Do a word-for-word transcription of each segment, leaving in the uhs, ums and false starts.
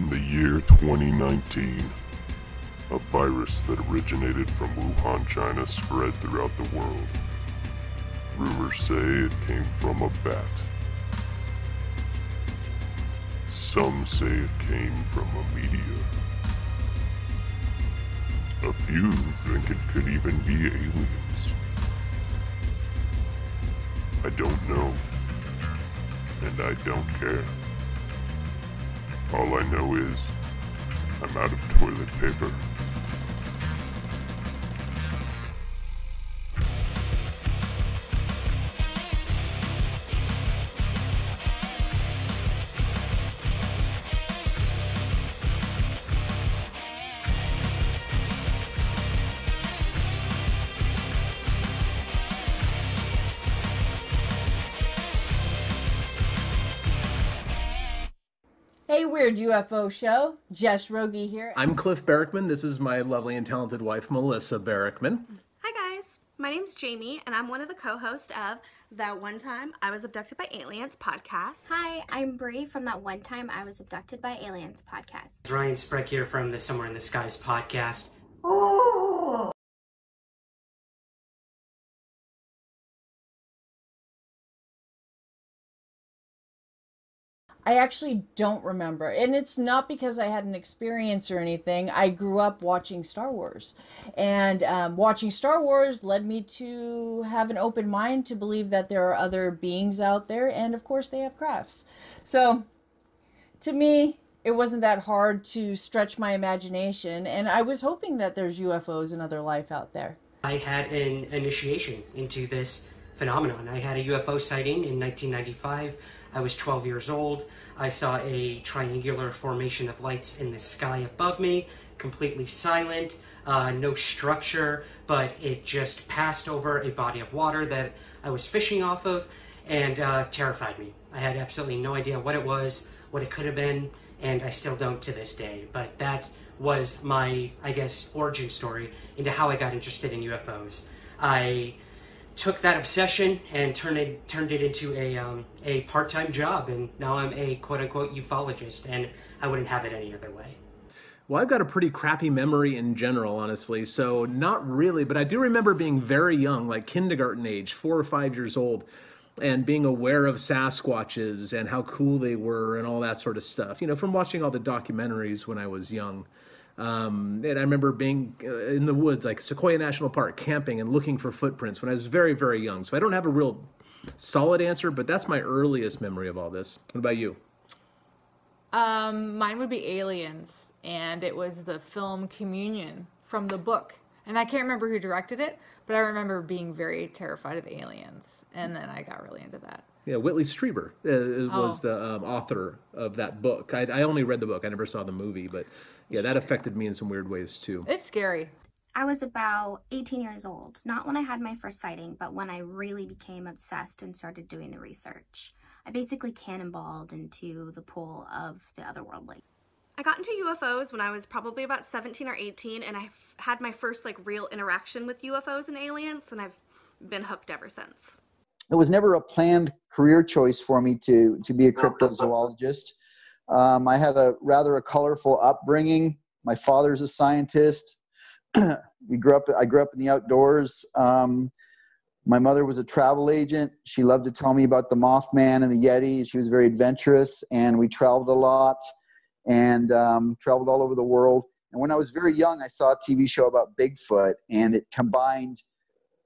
In the year twenty nineteen, a virus that originated from Wuhan, China spread throughout the world. Rumors say it came from a bat. Some say it came from a meteor. A few think it could even be aliens. I don't know, and I don't care. All I know is, I'm out of toilet paper. Hey, Weird U F O Show. Jess Rogge here. I'm Cliff Barackman. This is my lovely and talented wife, Melissa Barackman. Hi, guys. My name's Jamie, and I'm one of the co-hosts of That One Time I Was Abducted by Aliens podcast. Hi, I'm Bree from That One Time I Was Abducted by Aliens podcast. It's Ryan Sprague here from the Somewhere in the Skies podcast. Oh. I actually don't remember, and it's not because I had an experience or anything. I grew up watching Star Wars, and um, watching Star Wars led me to have an open mind to believe that there are other beings out there, and of course they have crafts. So to me, it wasn't that hard to stretch my imagination, and I was hoping that there's U F Os and other life out there. I had an initiation into this phenomenon. I had a U F O sighting in nineteen ninety-five. I was twelve years old. I saw a triangular formation of lights in the sky above me, completely silent, uh, no structure, but it just passed over a body of water that I was fishing off of, and uh, terrified me. I had absolutely no idea what it was, what it could have been, and I still don't to this day. But that was my, I guess, origin story into how I got interested in U F Os. I took that obsession and turned it turned it into a um, a part-time job, and now I'm a quote-unquote ufologist, and I wouldn't have it any other way. Well, I've got a pretty crappy memory in general, honestly, so not really, but I do remember being very young, like kindergarten age, four or five years old, and being aware of Sasquatches and how cool they were and all that sort of stuff, you know, from watching all the documentaries when I was young. Um, and I remember being in the woods, like Sequoia National Park, camping and looking for footprints when I was very, very young. So I don't have a real solid answer, but that's my earliest memory of all this. What about you? Um, mine would be Aliens, and it was the film Communion from the book. And I can't remember who directed it, but I remember being very terrified of aliens. And then I got really into that. Yeah, Whitley Strieber uh, oh. was the um, author of that book. I, I only read the book. I never saw the movie, but yeah, that affected me in some weird ways too. It's scary. I was about eighteen years old. Not when I had my first sighting, but when I really became obsessed and started doing the research. I basically cannonballed into the pool of the otherworldly. I got into U F Os when I was probably about seventeen or eighteen, and I had my first like real interaction with U F Os and aliens, and I've been hooked ever since. It was never a planned career choice for me to, to be a cryptozoologist. Um, I had a rather a colorful upbringing. My father's a scientist. we grew up, I grew up in the outdoors. Um, my mother was a travel agent. She loved to tell me about the Mothman and the Yeti. She was very adventurous, and we traveled a lot and um, traveled all over the world. And when I was very young, I saw a T V show about Bigfoot, and it combined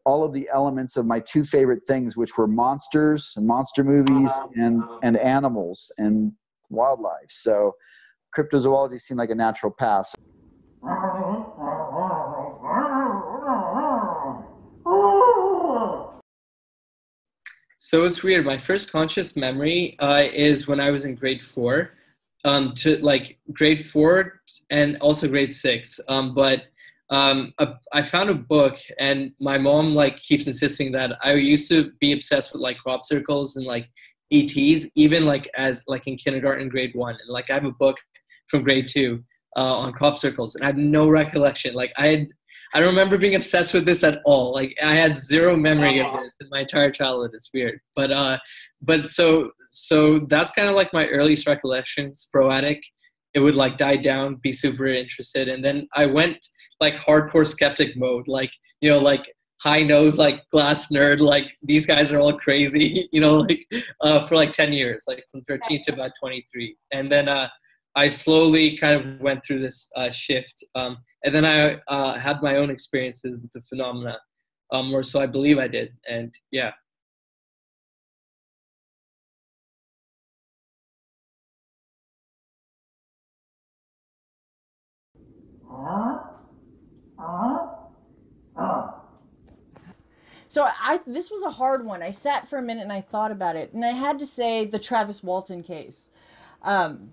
all of the elements of my two favorite things, which were monsters and monster movies and, and animals and wildlife. So cryptozoology seemed like a natural path. So it's weird. My first conscious memory uh, is when I was in grade four, um, to like grade four and also grade six. Um, but Um, a, I found a book, and my mom like keeps insisting that I used to be obsessed with like crop circles and like E Ts, even like as like in kindergarten, grade one. And like I have a book from grade two uh, on crop circles, and I have no recollection. Like I had, I don't remember being obsessed with this at all. Like I had zero memory of this in my entire childhood. It's weird, but uh, but so so that's kind of like my earliest recollections, sporadic. it would like die down, be super interested. And then I went like hardcore skeptic mode, like, you know, like high nose, like glass nerd, like these guys are all crazy, you know, like uh, for like ten years, like from thirteen to about twenty-three. And then uh, I slowly kind of went through this uh, shift. Um, and then I uh, had my own experiences with the phenomena, um, or so I believe I did. And yeah. So I this was a hard one. I sat for a minute and I thought about it, and I had to say the Travis Walton case. Um,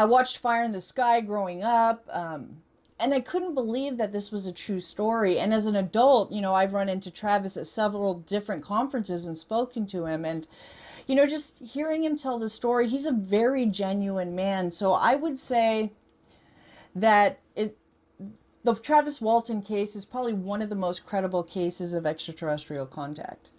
I watched Fire in the Sky growing up, um, and I couldn't believe that this was a true story. And as an adult, you know, I've run into Travis at several different conferences and spoken to him, and you know, just hearing him tell the story, he's a very genuine man. So I would say that it, the Travis Walton case is probably one of the most credible cases of extraterrestrial contact.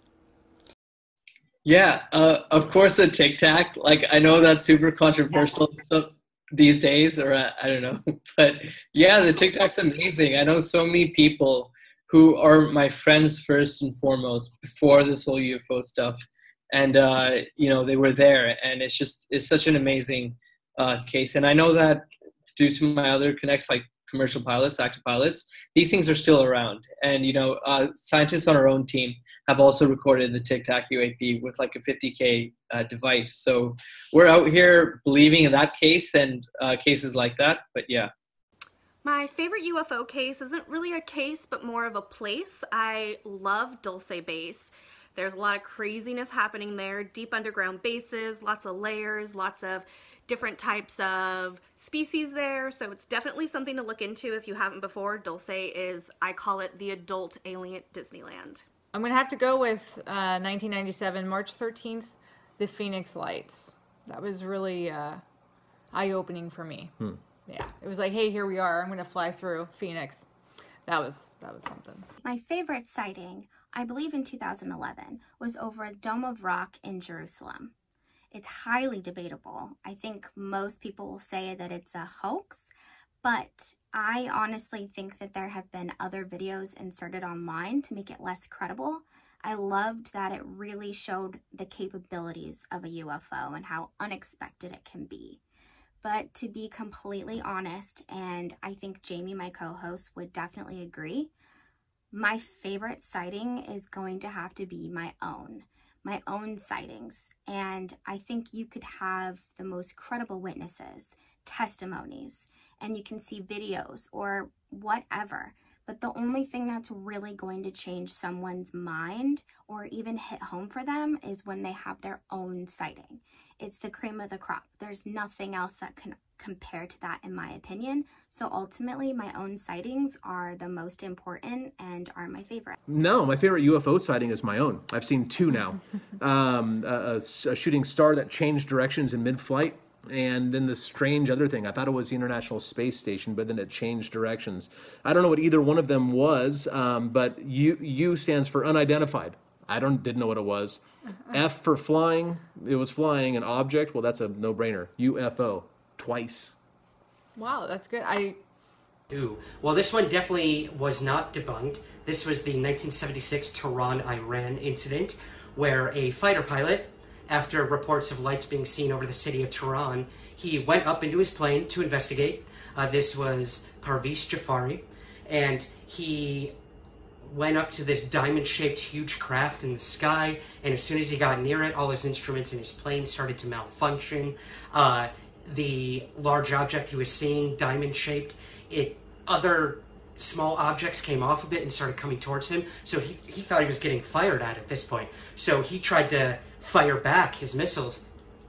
Yeah, uh, of course, the Tic Tac. Like, I know that's super controversial so, these days, or uh, I don't know. But yeah, the Tic Tac's amazing. I know so many people who are my friends first and foremost before this whole U F O stuff. And, uh, you know, they were there. And it's just, it's such an amazing uh, case. And I know that due to my other connects, like commercial pilots, active pilots, these things are still around. And, you know, uh, scientists on our own team have also recorded the Tic Tac U A P with like a fifty K uh, device. So we're out here believing in that case and uh, cases like that, but yeah. My favorite U F O case isn't really a case, but more of a place. I love Dulce Base. There's a lot of craziness happening there, deep underground bases, lots of layers, lots of different types of species there. So it's definitely something to look into if you haven't before. Dulce is, I call it the adult alien Disneyland. I'm going to have to go with uh, nineteen ninety-seven, March thirteenth, the Phoenix Lights. That was really uh, eye-opening for me. Hmm. Yeah, it was like, hey, here we are. I'm going to fly through Phoenix. That was, that was something. My favorite sighting, I believe in two thousand eleven, was over a dome of rock in Jerusalem. It's highly debatable. I think most people will say that it's a hoax, but I honestly think that there have been other videos inserted online to make it less credible. I loved that it really showed the capabilities of a U F O and how unexpected it can be. But to be completely honest, and I think Jamie, my co-host, would definitely agree, my favorite sighting is going to have to be my own, my own sightings. And I think you could have the most credible witnesses, testimonies, and you can see videos or whatever. But the only thing that's really going to change someone's mind or even hit home for them is when they have their own sighting. It's the cream of the crop. There's nothing else that can compare to that, in my opinion. So ultimately, my own sightings are the most important and are my favorite. No, my favorite U F O sighting is my own. I've seen two now. um, a, a shooting star that changed directions in mid-flight, and then the strange other thing. I thought it was the International Space Station, but then it changed directions. I don't know what either one of them was, um, but U, U stands for unidentified. I don't, didn't know what it was. F for flying, it was flying, an object, well, that's a no-brainer. U F O. Twice. Wow, that's good. I do. Well, this one definitely was not debunked. This was the nineteen seventy-six Tehran, Iran incident, where a fighter pilot, after reports of lights being seen over the city of Tehran, he went up into his plane to investigate. Uh, this was Parviz Jafari, and he went up to this diamond-shaped huge craft in the sky, and as soon as he got near it, all his instruments in his plane started to malfunction. Uh, The large object he was seeing, diamond-shaped, it other small objects came off of it and started coming towards him. So he, he thought he was getting fired at at this point. So he tried to fire back his missiles.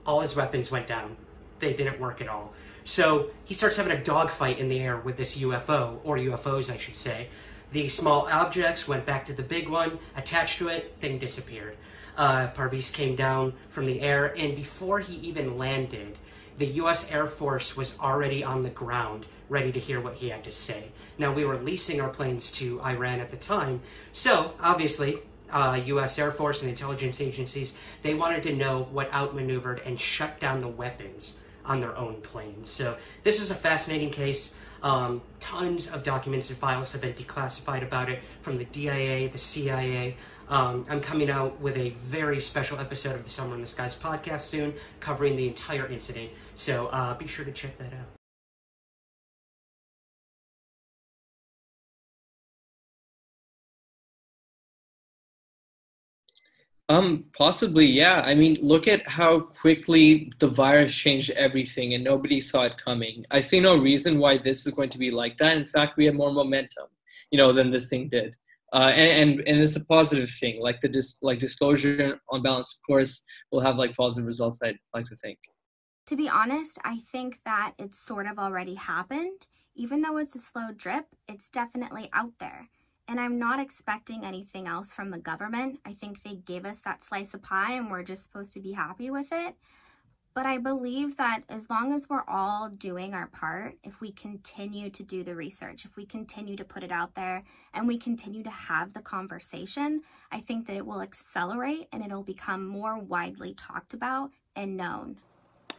All his weapons went down. They didn't work at all. So he starts having a dogfight in the air with this U F O, or U F Os, I should say. The small objects went back to the big one, attached to it, thing disappeared. Uh, Parviz came down from the air, and before he even landed, the U S Air Force was already on the ground, ready to hear what he had to say. Now, we were leasing our planes to Iran at the time, so obviously, uh, U S Air Force and intelligence agencies, they wanted to know what outmaneuvered and shut down the weapons on their own planes. So this was a fascinating case. Um, tons of documents and files have been declassified about it from the D I A, the C I A. Um, I'm coming out with a very special episode of the Somewhere in the Skies podcast soon, covering the entire incident. So uh, be sure to check that out. Um, possibly, yeah. I mean, look at how quickly the virus changed everything and nobody saw it coming. I see no reason why this is going to be like that. In fact, we have more momentum, you know, than this thing did. Uh, and, and, and it's a positive thing. Like the dis like disclosure on balance, of course, will have like positive results, I'd like to think. To be honest, I think that it's sort of already happened. Even though it's a slow drip, it's definitely out there. And I'm not expecting anything else from the government. I think they gave us that slice of pie and we're just supposed to be happy with it. But I believe that as long as we're all doing our part, if we continue to do the research, if we continue to put it out there, and we continue to have the conversation, I think that it will accelerate and it'll become more widely talked about and known.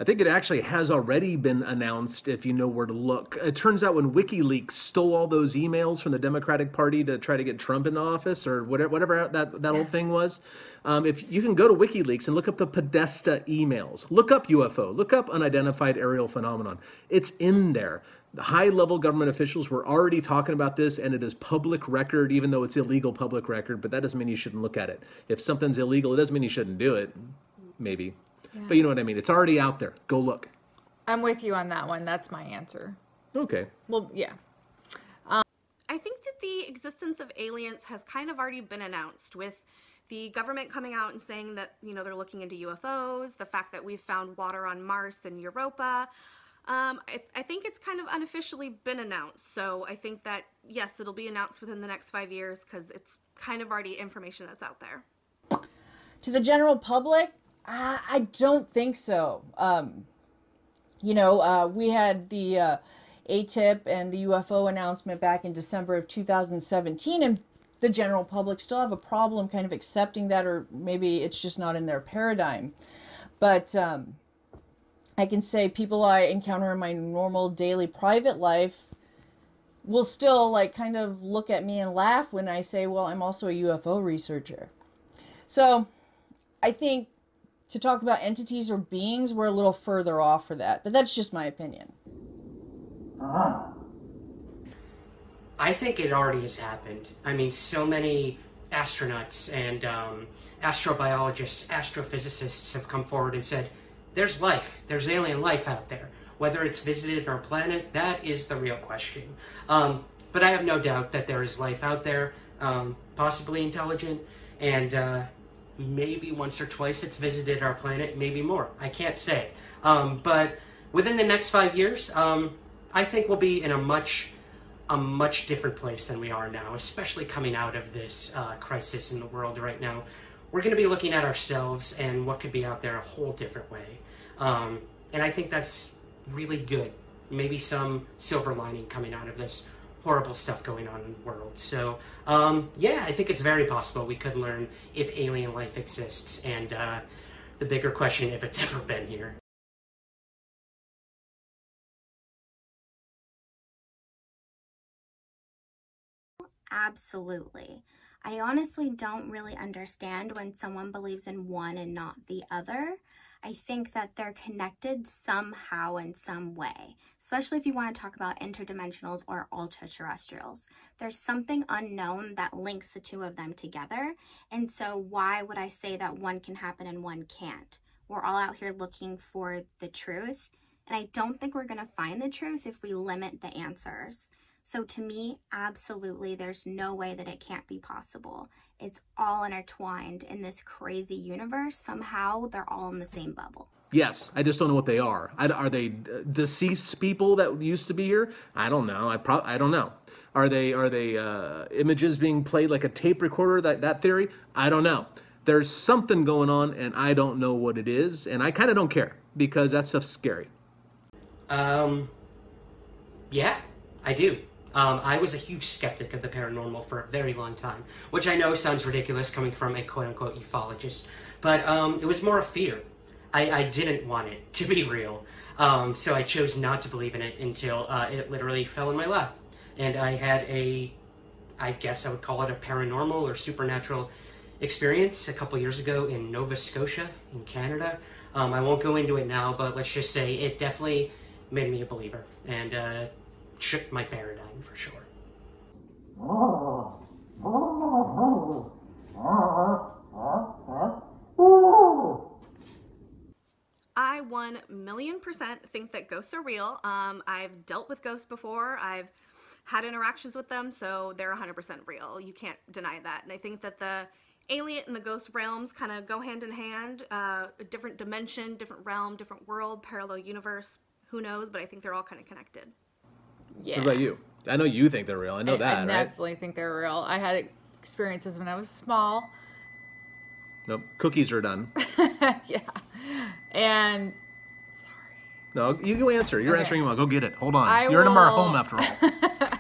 I think it actually has already been announced, if you know where to look. It turns out when WikiLeaks stole all those emails from the Democratic Party to try to get Trump in office, or whatever, whatever that, that old thing was, um, if you can go to WikiLeaks and look up the Podesta emails, look up U F O, look up unidentified aerial phenomenon. It's in there. High-level government officials were already talking about this, and it is public record, even though it's illegal public record, but that doesn't mean you shouldn't look at it. If something's illegal, it doesn't mean you shouldn't do it, maybe. Yeah. But you know what I mean. It's already out there. Go look. I'm with you on that one. That's my answer. Okay. Well, yeah. Um, I think that the existence of aliens has kind of already been announced with the government coming out and saying that, you know, they're looking into U F Os, the fact that we've found water on Mars and Europa. Um, I, I think it's kind of unofficially been announced. So I think that, yes, it'll be announced within the next five years because it's kind of already information that's out there. To the general public, I don't think so. Um, you know, uh, we had the uh, A T I P and the U F O announcement back in December of two thousand seventeen, and the general public still have a problem kind of accepting that, or maybe it's just not in their paradigm. But um, I can say people I encounter in my normal daily private life will still like kind of look at me and laugh when I say, well, I'm also a U F O researcher. So I think to talk about entities or beings, we're a little further off for that, but that's just my opinion. I think it already has happened. I mean, so many astronauts and um, astrobiologists, astrophysicists have come forward and said, there's life, there's alien life out there. Whether it's visited our planet, that is the real question. Um, but I have no doubt that there is life out there, um, possibly intelligent, and uh, maybe once or twice it's visited our planet, maybe more. I can't say. Um, but within the next five years, um, I think we'll be in a much, a much different place than we are now, especially coming out of this uh, crisis in the world right now. We're going to be looking at ourselves and what could be out there a whole different way. Um, and I think that's really good. Maybe some silver lining coming out of this horrible stuff going on in the world. So um, yeah, I think it's very possible we could learn if alien life exists, and uh, the bigger question, if it's ever been here. Absolutely. I honestly don't really understand when someone believes in one and not the other. I think that they're connected somehow in some way, especially if you want to talk about interdimensionals or ultra-terrestrials. There's something unknown that links the two of them together, and so why would I say that one can happen and one can't? We're all out here looking for the truth, and I don't think we're going to find the truth if we limit the answers. So to me, absolutely, there's no way that it can't be possible. It's all intertwined in this crazy universe. Somehow they're all in the same bubble. Yes, I just don't know what they are. I, are they deceased people that used to be here? I don't know. I pro I don't know. Are they are they uh, images being played like a tape recorder? That that theory? I don't know. There's something going on, and I don't know what it is, and I kind of don't care because that stuff's scary. Um. Yeah, I do. Um, I was a huge skeptic of the paranormal for a very long time, which I know sounds ridiculous coming from a quote-unquote ufologist, but um, it was more a fear. I, I didn't want it to be real. Um, so I chose not to believe in it until uh, it literally fell in my lap. And I had a, I guess I would call it a paranormal or supernatural experience a couple years ago in Nova Scotia in Canada. Um, I won't go into it now, but let's just say it definitely made me a believer and uh, shook my paradigm for sure. I one million percent think that ghosts are real. Um, I've dealt with ghosts before. I've had interactions with them, so they're one hundred percent real. You can't deny that. And I think that the alien and the ghost realms kind of go hand in hand. Uh, a different dimension, different realm, different world, parallel universe. Who knows? But I think they're all kind of connected. Yeah. What about you? I know you think they're real. I know I, that, I right? I definitely think they're real. I had experiences when I was small. Nope. Cookies are done. Yeah. And... sorry. No, you go answer. You're okay. Answering them all. Go get it. Hold on. I You're will... in our home after all.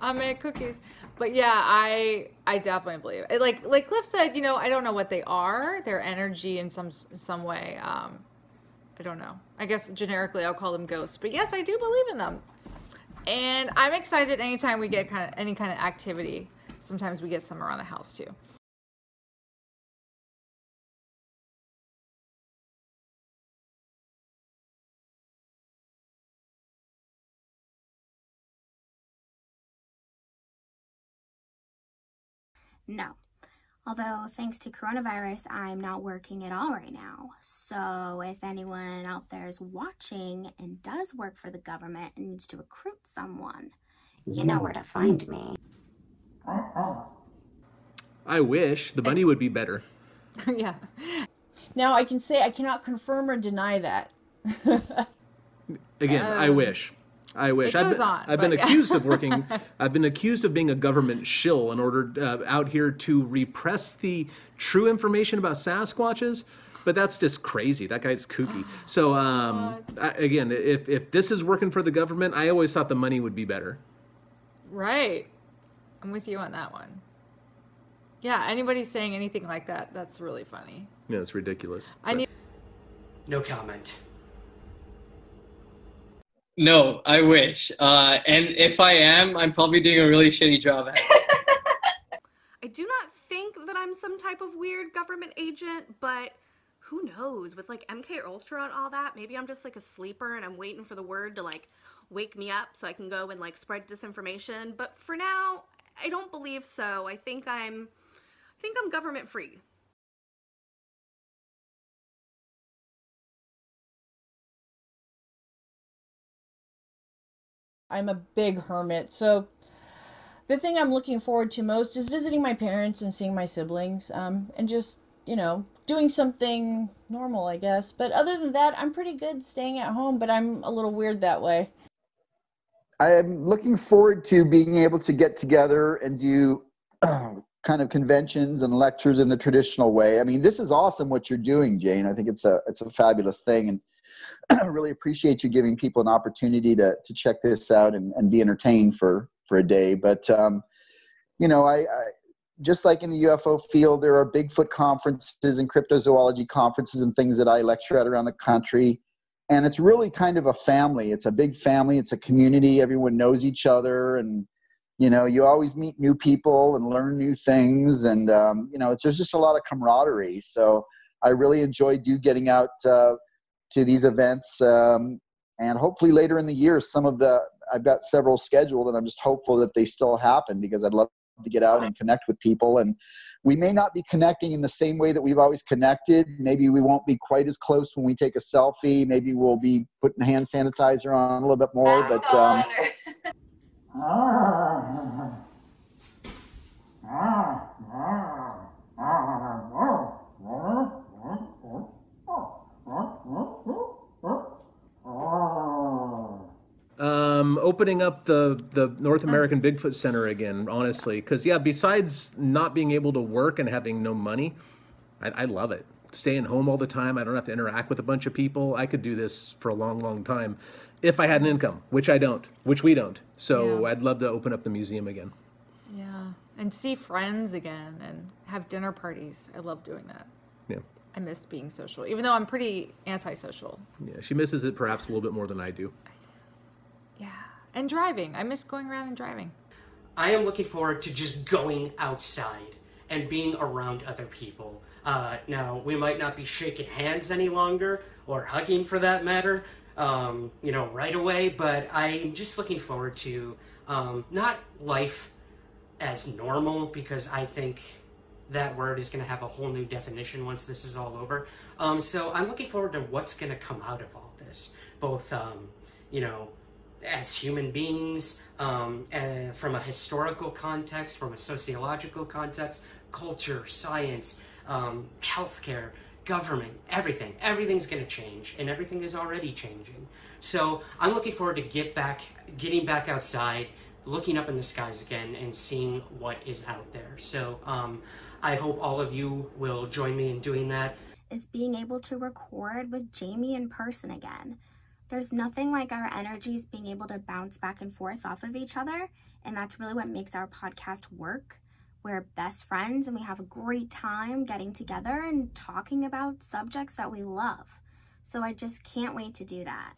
I'm gonna cookies. But yeah, I I definitely believe it. Like like Cliff said, you know, I don't know what they are. Their energy in some some way. Um, I don't know. I guess generically I'll call them ghosts. But yes, I do believe in them. And I'm excited anytime we get kind of any kind of activity. Sometimes we get some around the house too. No. Although, thanks to coronavirus, I'm not working at all right now. So if anyone out there is watching and does work for the government and needs to recruit someone, you know where to find me. I wish. The money would be better. Yeah. Now, I can say I cannot confirm or deny that. Again, um... I wish. I wish. It goes I've been, on, I've been yeah. accused of working. I've been accused of being a government shill in order uh, out here to repress the true information about Sasquatches. But that's just crazy. That guy's kooky. So um, I, again, if if this is working for the government, I always thought the money would be better. Right. I'm with you on that one. Yeah. Anybody saying anything like that? That's really funny. Yeah, it's ridiculous. I but. need. No comment. No, I wish. Uh, and if I am, I'm probably doing a really shitty job at it. I do not think that I'm some type of weird government agent, but who knows? With like M K Ultra and all that, maybe I'm just like a sleeper and I'm waiting for the word to like wake me up so I can go and like spread disinformation. But for now, I don't believe so. I think I'm, I think I'm government free. I'm a big hermit, so the thing I'm looking forward to most is visiting my parents and seeing my siblings, um, and just, you know, doing something normal, I guess. But other than that, I'm pretty good staying at home, but I'm a little weird that way. I'm looking forward to being able to get together and do uh, kind of conventions and lectures in the traditional way. I mean, this is awesome what you're doing, Jane. I think it's a, it's a fabulous thing. And I really appreciate you giving people an opportunity to, to check this out and, and be entertained for, for a day. But, um, you know, I, I just like in the U F O field, there are Bigfoot conferences and cryptozoology conferences and things that I lecture at around the country. And it's really kind of a family. It's a big family. It's a community. Everyone knows each other. And, you know, you always meet new people and learn new things. And, um, you know, it's, there's just a lot of camaraderie. So I really enjoy do getting out uh, – to these events, um, and hopefully later in the year, some of the, I've got several scheduled, and I'm just hopeful that they still happen, because I'd love to get out and connect with people. And we may not be connecting in the same way that we've always connected. Maybe we won't be quite as close when we take a selfie. Maybe we'll be putting hand sanitizer on a little bit more, but um, Um, opening up the, the North American Bigfoot Center again, honestly. Because, yeah, besides not being able to work and having no money, I, I love it. Staying home all the time. I don't have to interact with a bunch of people. I could do this for a long, long time if I had an income, which I don't, which we don't. So yeah. I'd love to open up the museum again. Yeah, and see friends again and have dinner parties. I love doing that. Yeah. I miss being social, even though I'm pretty antisocial. Yeah, she misses it perhaps a little bit more than I do. Yeah, and driving. I miss going around and driving. I am looking forward to just going outside and being around other people. Uh, now, we might not be shaking hands any longer, or hugging for that matter, um, you know, right away, but I'm just looking forward to um, not life as normal, because I think that word is going to have a whole new definition once this is all over. Um, so I'm looking forward to what's going to come out of all this, both, um, you know, as human beings, um, uh, from a historical context, from a sociological context, culture, science, um, healthcare, government, everything. Everything's going to change, and everything is already changing. So I'm looking forward to get back, getting back outside, looking up in the skies again, and seeing what is out there. So um, I hope all of you will join me in doing that. Is being able to record with Jamie in person again. There's nothing like our energies being able to bounce back and forth off of each other, and that's really what makes our podcast work. We're best friends and we have a great time getting together and talking about subjects that we love. So I just can't wait to do that.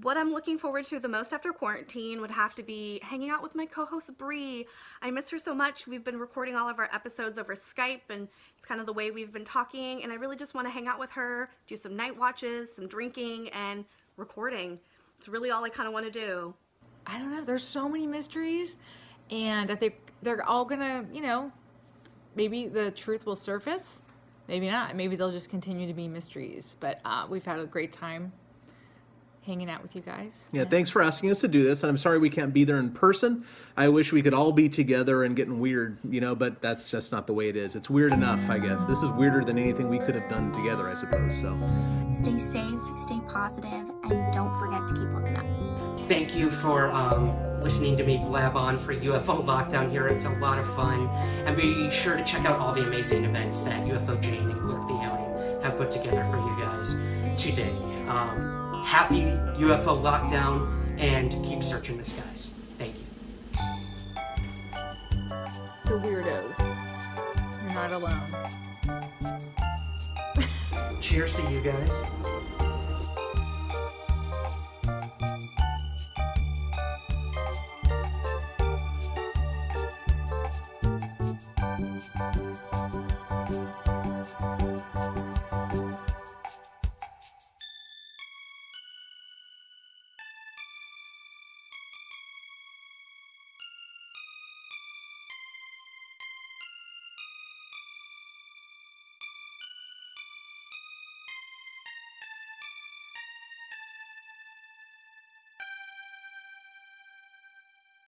What I'm looking forward to the most after quarantine would have to be hanging out with my co-host Bree. I miss her so much. We've been recording all of our episodes over Skype, and it's kind of the way we've been talking, and I really just want to hang out with her, do some night watches, some drinking, and recording. It's really all I kind of want to do. I don't know, there's so many mysteries, and I think they're all gonna, you know, maybe the truth will surface, maybe not, maybe they'll just continue to be mysteries, but uh, we've had a great time hanging out with you guys. Yeah, and thanks for asking us to do this, and I'm sorry we can't be there in person. I wish we could all be together and getting weird, you know, but that's just not the way it is. It's weird enough, I guess. This is weirder than anything we could have done together, I suppose, so. Stay safe, stay positive, and don't forget to keep looking up. Thank you for um, listening to me blab on for U F O Lockdown here. It's a lot of fun, and be sure to check out all the amazing events that U F O Jane and Clurk the Alien have put together for you guys today. Um, Happy U F O Lockdown, and keep searching the skies. Thank you. The weirdos. You're not alone. Cheers to you guys.